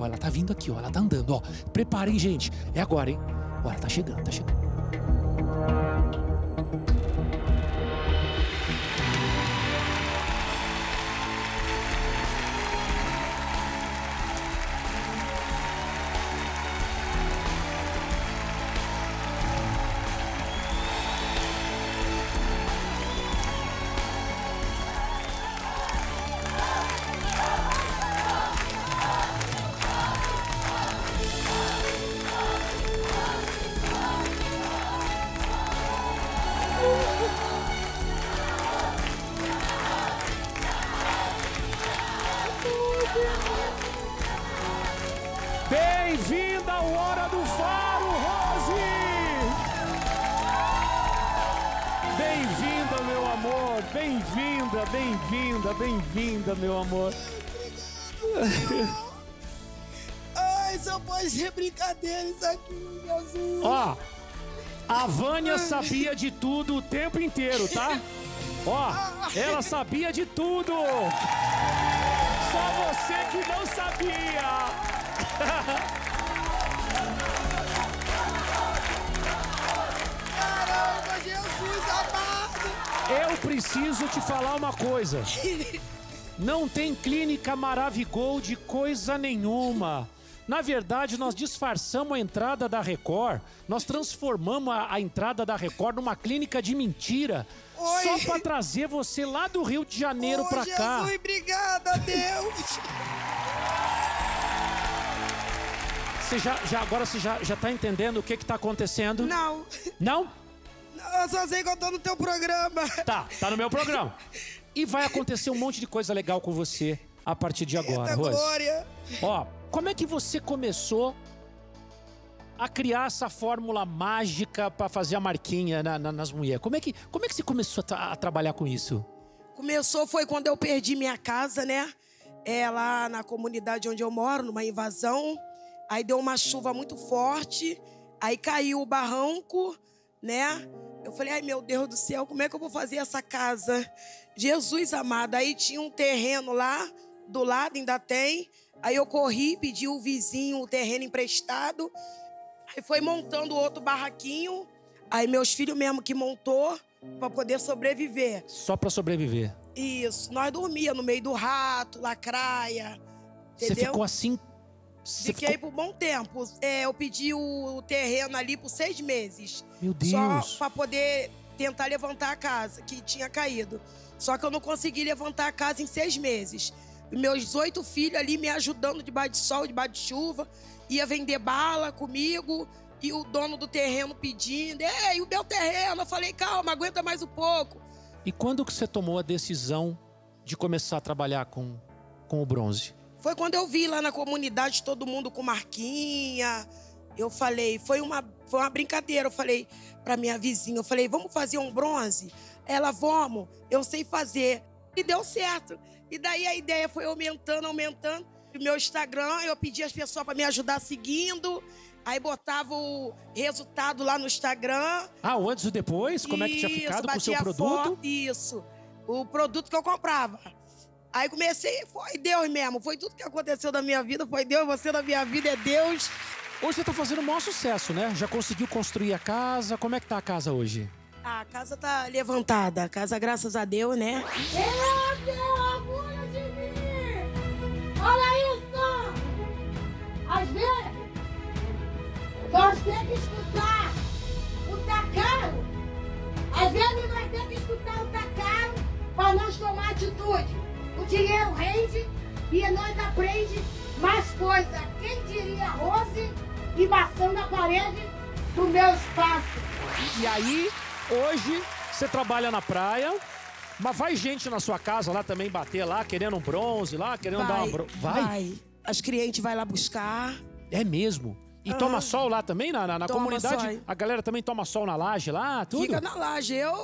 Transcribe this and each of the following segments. Ó, ela tá vindo aqui, ó. Ela tá andando, ó. Preparem, gente. É agora, hein? Ó, ela tá chegando, tá chegando. Bem-vinda à Hora do Faro, Rose! Bem-vinda, meu amor! Bem-vinda, bem-vinda, bem-vinda, meu amor! Obrigado! Ai, só pode ser brincadeira isso aqui, meu Jesus! Ó, a Vânia sabia de tudo o tempo inteiro, tá? Ó, ela sabia de tudo! Só você que não sabia! Caramba, Jesus amado! Eu preciso te falar uma coisa. Não tem clínica Maravigol de coisa nenhuma. Na verdade, nós disfarçamos a entrada da Record. Nós transformamos a entrada da Record numa clínica de mentira. Oi. Só pra trazer você lá do Rio de Janeiro pra cá. Jesus, obrigada, Deus! Agora você já tá entendendo o que tá acontecendo? Não. Não? Eu só sei que eu tô no teu programa. Tá no meu programa. E vai acontecer um monte de coisa legal com você a partir de agora, Rose. Glória. Ó, como é que você começou a criar essa fórmula mágica pra fazer a marquinha nas mulheres? Como é que você começou a trabalhar com isso? Começou foi quando eu perdi minha casa, né? É lá na comunidade onde eu moro, numa invasão. Aí deu uma chuva muito forte, aí caiu o barranco, né? Eu falei, ai meu Deus do céu, como é que eu vou fazer essa casa? Jesus amado, aí tinha um terreno lá, do lado ainda tem. Aí eu corri, pedi o vizinho o terreno emprestado. Aí foi montando outro barraquinho. Aí meus filhos mesmo que montou pra poder sobreviver. Só pra sobreviver? Isso, nós dormia no meio do rato, lacraia, entendeu? Você ficou assim... Fiquei por bom tempo. É, eu pedi o terreno ali por 6 meses. Meu Deus. Só pra poder tentar levantar a casa, que tinha caído. Só que eu não consegui levantar a casa em 6 meses. Meus 8 filhos ali me ajudando debaixo de sol, debaixo de chuva. Ia vender bala comigo. E o dono do terreno pedindo. Ei, o meu terreno. Eu falei, calma, aguenta mais um pouco. E quando que você tomou a decisão de começar a trabalhar com o bronze? Foi quando eu vi lá na comunidade todo mundo com marquinha. Eu falei, foi uma brincadeira. Eu falei pra minha vizinha, eu falei, vamos fazer um bronze? Ela, vamos, eu sei fazer. E deu certo. E daí a ideia foi aumentando, aumentando. No meu Instagram, eu pedi as pessoas pra me ajudar seguindo. Aí botava o resultado lá no Instagram. Ah, o antes e o depois? Como é que tinha ficado com o seu produto? Foto, isso, o produto que eu comprava. Aí comecei, foi Deus mesmo, foi tudo que aconteceu na minha vida, foi Deus, você na minha vida é Deus. Hoje você tá fazendo o maior sucesso, né? Já conseguiu construir a casa, como é que tá a casa hoje? A casa tá levantada, a casa graças a Deus, né? Eu tenho orgulho de mim! Olha isso! Às vezes, nós temos que escutar o tá caro. Às vezes nós temos que escutar o tá caro pra nós tomar atitude. O dinheiro rende e nós aprende mais coisa. Quem diria Rose e maçã na parede pro meu espaço. E aí, hoje, você trabalha na praia, mas vai gente na sua casa lá também bater lá, querendo um bronze lá, querendo dar uma... Vai? As clientes vai lá buscar. É mesmo? E toma sol lá também, na comunidade? Sol. A galera também toma sol na laje lá, tudo? Fica na laje. Eu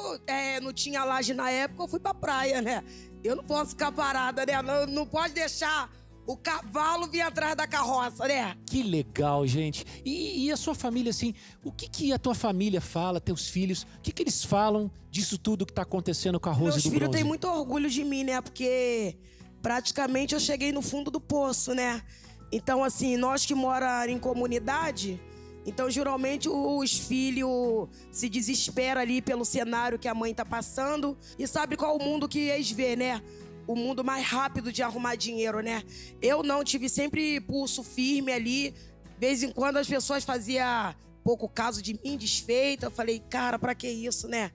não tinha laje na época, eu fui pra praia, né? Eu não posso ficar parada, né? Não pode deixar o cavalo vir atrás da carroça, né? Que legal, gente. E a sua família, assim, o que a tua família fala, teus filhos? O que eles falam disso tudo que tá acontecendo com a Rose do Bronze? Meus filhos têm muito orgulho de mim, né? Porque praticamente eu cheguei no fundo do poço, né? Então, assim, nós que moramos em comunidade, então geralmente os filhos se desesperam ali pelo cenário que a mãe tá passando. E sabe qual o mundo que eles vê, né? O mundo mais rápido de arrumar dinheiro, né? Eu não, tive sempre pulso firme ali. De vez em quando as pessoas faziam pouco caso de mim, desfeita. Eu falei, cara, pra que isso, né?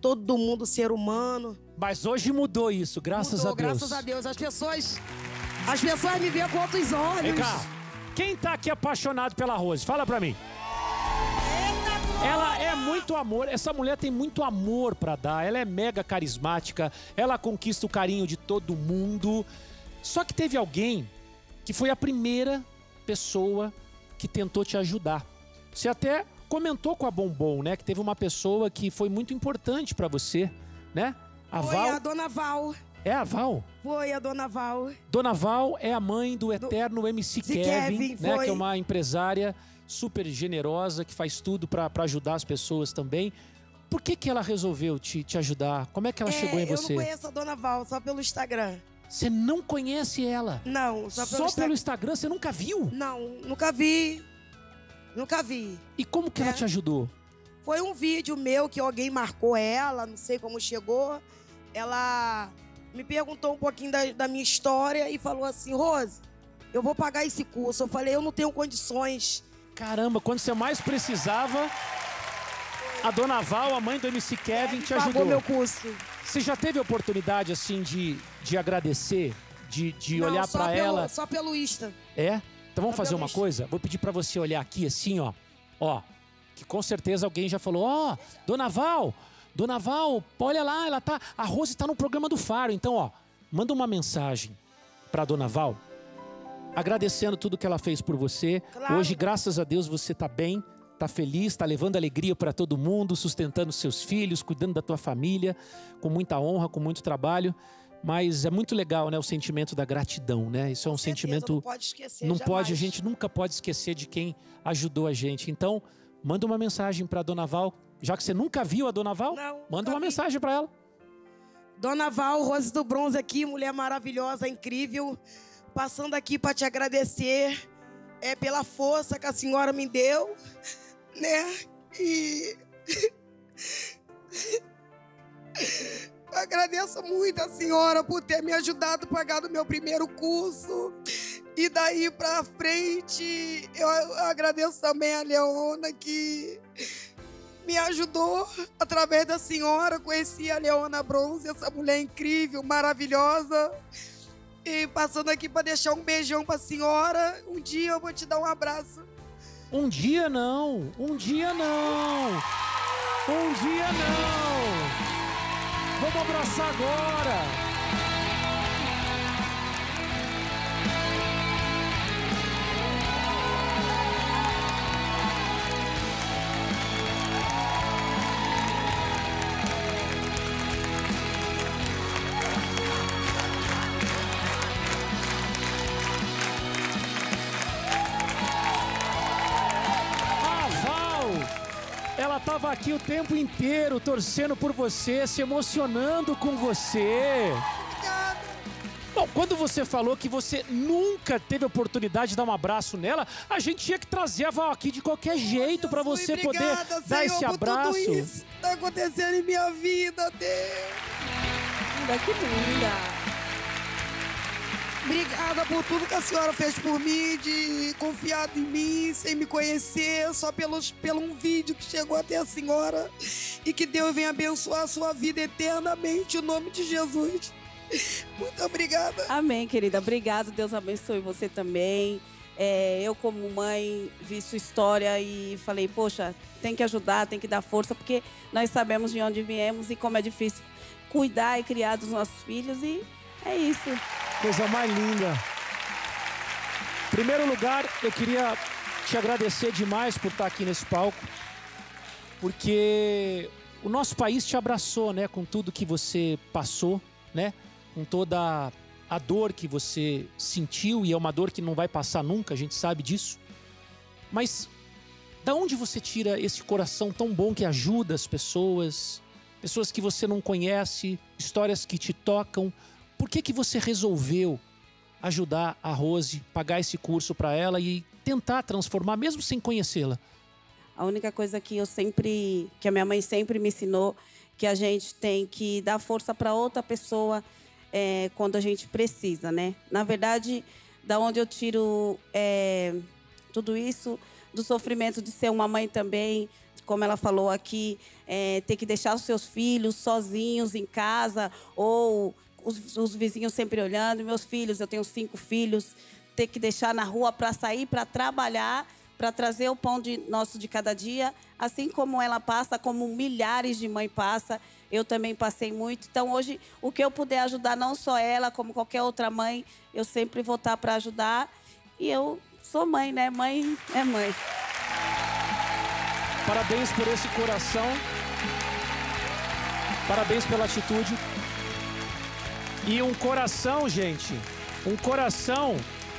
Todo mundo ser humano. Mas hoje mudou isso, graças a Deus. Graças a Deus. As pessoas me veem com outros olhos. Vem cá, quem tá aqui apaixonado pela Rose? Fala pra mim. Ela é muito amor, essa mulher tem muito amor pra dar, ela é mega carismática, ela conquista o carinho de todo mundo. Só que teve alguém que foi a primeira pessoa que tentou te ajudar. Você até comentou com a Bombom, né, que teve uma pessoa que foi muito importante pra você, né? A Val. Foi a Dona Val. É a Val? Foi a Dona Val. Dona Val é a mãe do eterno MC Kevin, né, que é uma empresária super generosa, que faz tudo pra ajudar as pessoas também. Por que que ela resolveu te ajudar? Como é que ela chegou em você? Eu não conheço a Dona Val, só pelo Instagram. Você não conhece ela? Não, só pelo Instagram. Só pelo Instagram? Você nunca viu? Não, nunca vi. Nunca vi. E como que ela te ajudou? Foi um vídeo meu que alguém marcou ela, não sei como chegou. Ela me perguntou um pouquinho da minha história e falou assim, Rose, eu vou pagar esse curso. Eu falei, eu não tenho condições. Caramba, quando você mais precisava, a Dona Val, a mãe do MC Kevin, te ajudou. Pagou meu curso. Você já teve a oportunidade, assim, de agradecer? De não, olhar pra ela? Não, só pelo Insta. É? Então vamos fazer uma coisa? Vou pedir pra você olhar aqui, assim, ó. Ó, que com certeza alguém já falou, ó, Dona Val, Dona Val, olha lá, ela tá... A Rose tá no programa do Faro. Então, ó, manda uma mensagem pra Dona Val, agradecendo tudo que ela fez por você. Claro. Hoje, graças a Deus, você tá bem, tá feliz, tá levando alegria pra todo mundo, sustentando seus filhos, cuidando da tua família, com muita honra, com muito trabalho. Mas é muito legal, né, o sentimento da gratidão, né? Isso é um sentimento... Não pode esquecer, não pode, a gente nunca pode esquecer de quem ajudou a gente. Então, manda uma mensagem pra Dona Val. Já que você nunca viu a Dona Val, não, manda uma mensagem pra ela. Dona Val, Rose do Bronze aqui, mulher maravilhosa, incrível. Passando aqui para te agradecer pela força que a senhora me deu, né? E agradeço muito a senhora por ter me ajudado a pagar o meu primeiro curso. E daí para frente, eu agradeço também a Leona, que me ajudou. Através da senhora, conheci a Leona Bronze, essa mulher incrível, maravilhosa. E passando aqui pra deixar um beijão pra senhora. Um dia eu vou te dar um abraço. Um dia não. Um dia não. Um dia não. Vamos abraçar agora. Estava aqui o tempo inteiro torcendo por você, se emocionando com você. Obrigada. Bom, quando você falou que você nunca teve oportunidade de dar um abraço nela, a gente tinha que trazer a Val aqui de qualquer jeito para você obrigada, poder dar esse abraço. Por tudo isso tá acontecendo em minha vida, Deus. Que linda. Obrigada por tudo que a senhora fez por mim, de confiar em mim, sem me conhecer, só pelo um vídeo que chegou até a senhora. E que Deus venha abençoar a sua vida eternamente, em nome de Jesus. Muito obrigada. Amém, querida. Obrigado, Deus abençoe você também. Eu, como mãe, vi sua história e falei, poxa, tem que ajudar, tem que dar força, porque nós sabemos de onde viemos e como é difícil cuidar e criar dos nossos filhos e é isso. Coisa mais linda. Em primeiro lugar, eu queria te agradecer demais por estar aqui nesse palco, porque o nosso país te abraçou, né? Com tudo que você passou, né? Com toda a dor que você sentiu, e é uma dor que não vai passar nunca, a gente sabe disso. Mas da onde você tira esse coração tão bom que ajuda as pessoas, pessoas que você não conhece, histórias que te tocam? Por que que você resolveu ajudar a Rose, pagar esse curso para ela e tentar transformar, mesmo sem conhecê-la? A única coisa que eu sempre, que a minha mãe sempre me ensinou, que a gente tem que dar força para outra pessoa quando a gente precisa, né? Na verdade, da onde eu tiro tudo isso, do sofrimento de ser uma mãe também, como ela falou aqui, ter que deixar os seus filhos sozinhos em casa, ou os vizinhos sempre olhando, meus filhos, eu tenho 5 filhos, ter que deixar na rua para sair, para trabalhar, para trazer o pão nosso de cada dia, assim como ela passa, como milhares de mães passam, eu também passei muito. Então hoje, o que eu puder ajudar, não só ela, como qualquer outra mãe, eu sempre vou estar para ajudar. E eu sou mãe, né? Mãe é mãe. Parabéns por esse coração. Parabéns pela atitude. E um coração, gente. Um coração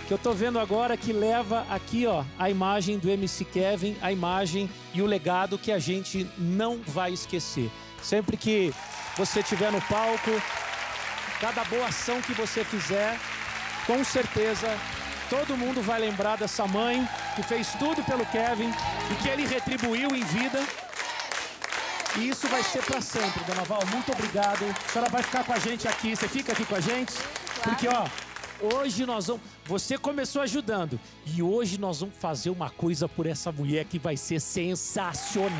que eu tô vendo agora que leva aqui, ó, a imagem do MC Kevin, a imagem e o legado que a gente não vai esquecer. Sempre que você estiver no palco, cada boa ação que você fizer, com certeza todo mundo vai lembrar dessa mãe que fez tudo pelo Kevin e que ele retribuiu em vida. E isso vai ser para sempre, Dona Val. Muito obrigado. A senhora vai ficar com a gente aqui. Você fica aqui com a gente? Porque, ó, hoje nós vamos... Você começou ajudando. E hoje nós vamos fazer uma coisa por essa mulher que vai ser sensacional.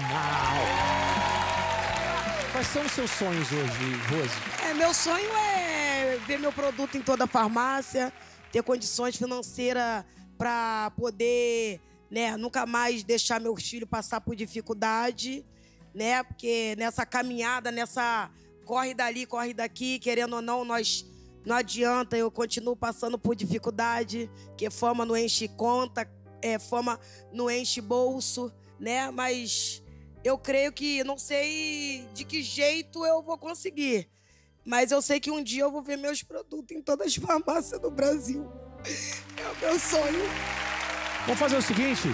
Quais são os seus sonhos hoje, Rose? Meu sonho é ver meu produto em toda a farmácia, ter condições financeiras para poder, né, nunca mais deixar meu filho passar por dificuldade, né? Porque nessa caminhada, nessa corre dali, corre daqui, querendo ou não, nós não adianta, eu continuo passando por dificuldade, que fama não enche conta, fama não enche bolso, né? Mas eu creio que não sei de que jeito eu vou conseguir. Mas eu sei que um dia eu vou ver meus produtos em todas as farmácias do Brasil. É o meu sonho. Vamos fazer o seguinte,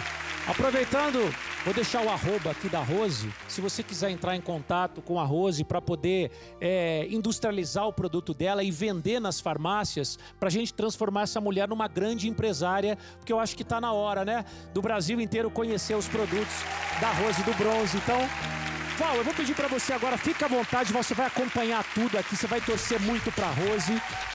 aproveitando, vou deixar o arroba aqui da Rose. Se você quiser entrar em contato com a Rose para poder industrializar o produto dela e vender nas farmácias, para a gente transformar essa mulher numa grande empresária, porque eu acho que está na hora, né? Do Brasil inteiro conhecer os produtos da Rose do Bronze. Então... Val, eu vou pedir pra você agora, fica à vontade, você vai acompanhar tudo aqui, você vai torcer muito pra Rose.